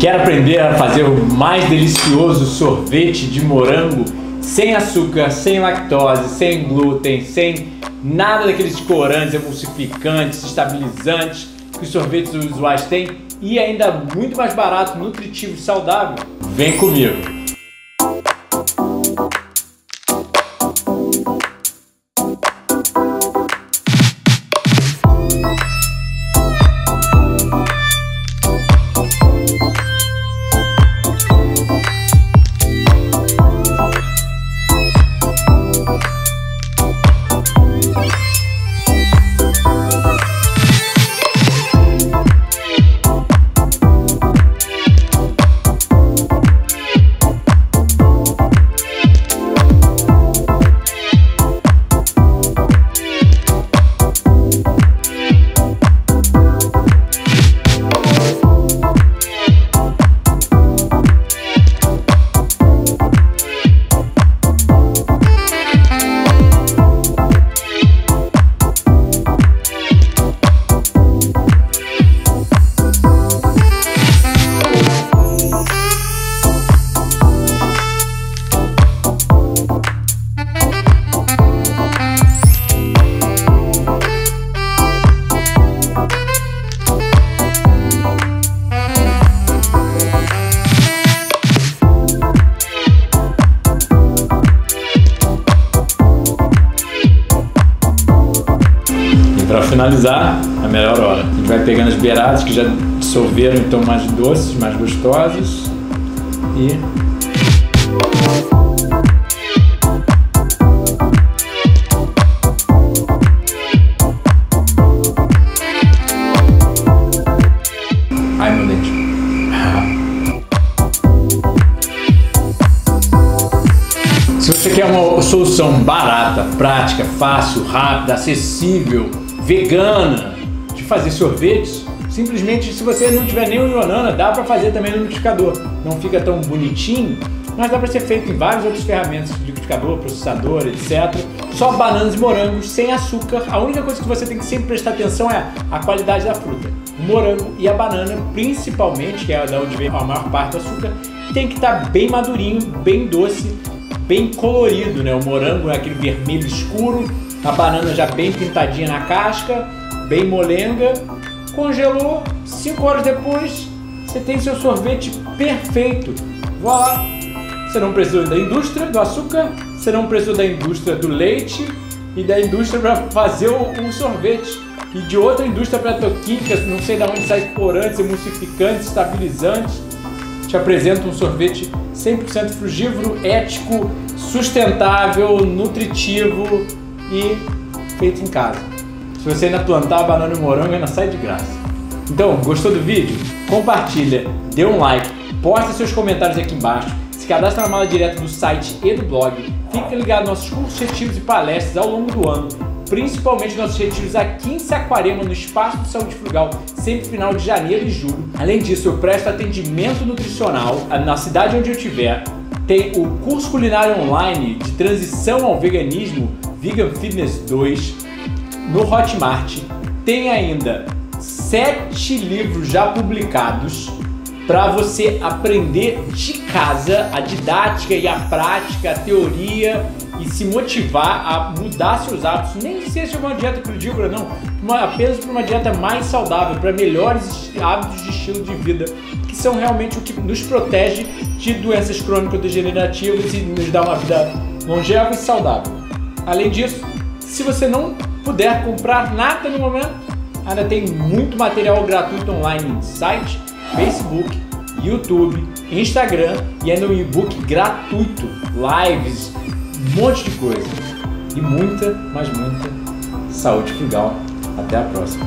Quer aprender a fazer o mais delicioso sorvete de morango sem açúcar, sem lactose, sem glúten, sem nada daqueles corantes, emulsificantes, estabilizantes que os sorvetes usuais têm e ainda muito mais barato, nutritivo e saudável? Vem comigo! Para finalizar, a melhor hora. A gente vai pegando as beiradas que já dissolveram, então mais doces, mais gostosas. E ai, meu dente. Se você quer uma solução barata, prática, fácil, rápida, acessível, vegana, de fazer sorvetes, simplesmente se você não tiver nem o Yonana, dá para fazer também no liquidificador. Não fica tão bonitinho, mas dá para ser feito em várias outras ferramentas, liquidificador, processador, etc. Só bananas e morangos, sem açúcar. A única coisa que você tem que sempre prestar atenção é a qualidade da fruta. O morango e a banana, principalmente, que é da onde vem a maior parte do açúcar, tem que estar bem madurinho, bem doce, bem colorido, né? O morango é aquele vermelho escuro, a banana já bem pintadinha na casca, bem molenga. Congelou, 5 horas depois, você tem seu sorvete perfeito. Vá lá. Você não precisou da indústria do açúcar, você não precisou da indústria do leite e da indústria para fazer o sorvete. E de outra indústria para toquímica, não sei de onde sai corantes, emulsificantes, estabilizantes. Te apresento um sorvete 100% frugívoro, ético, sustentável, nutritivo e feito em casa. Se você ainda plantar banana e morango, ainda sai de graça. Então, gostou do vídeo? Compartilha, dê um like, posta seus comentários aqui embaixo, se cadastra na mala direta do site e do blog, fica ligado nos nossos cursos, retiros e palestras ao longo do ano, principalmente nossos retiros aqui em Saquarema, no Espaço de Saúde Frugal, sempre final de janeiro e julho. Além disso, eu presto atendimento nutricional na cidade onde eu estiver, tem o curso culinário online de transição ao veganismo, Vegan Fitness 2, no Hotmart, tem ainda 7 livros já publicados para você aprender de casa a didática e a prática, a teoria e se motivar a mudar seus hábitos, nem que seja uma dieta crudívora, não, apenas para uma dieta mais saudável, para melhores hábitos de estilo de vida, que são realmente o que nos protege de doenças crônico-degenerativas e nos dá uma vida longeva e saudável. Além disso, se você não puder comprar nada no momento, ainda tem muito material gratuito online em site, Facebook, YouTube, Instagram e ainda um e-book gratuito, lives, um monte de coisa. E muita, mas muita saúde frugal. Até a próxima!